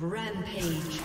Rampage.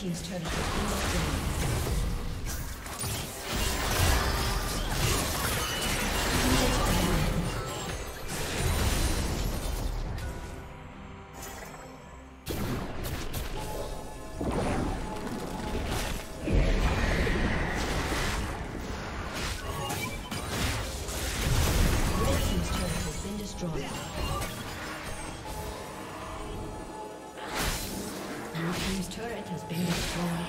team's turret has been destroyed. Blue team's turret has been destroyed.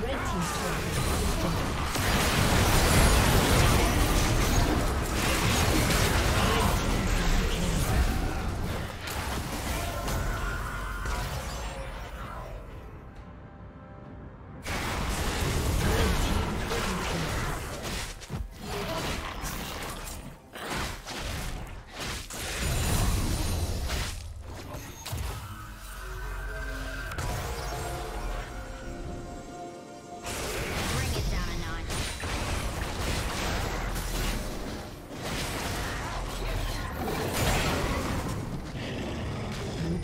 Red team's turret has been destroyed.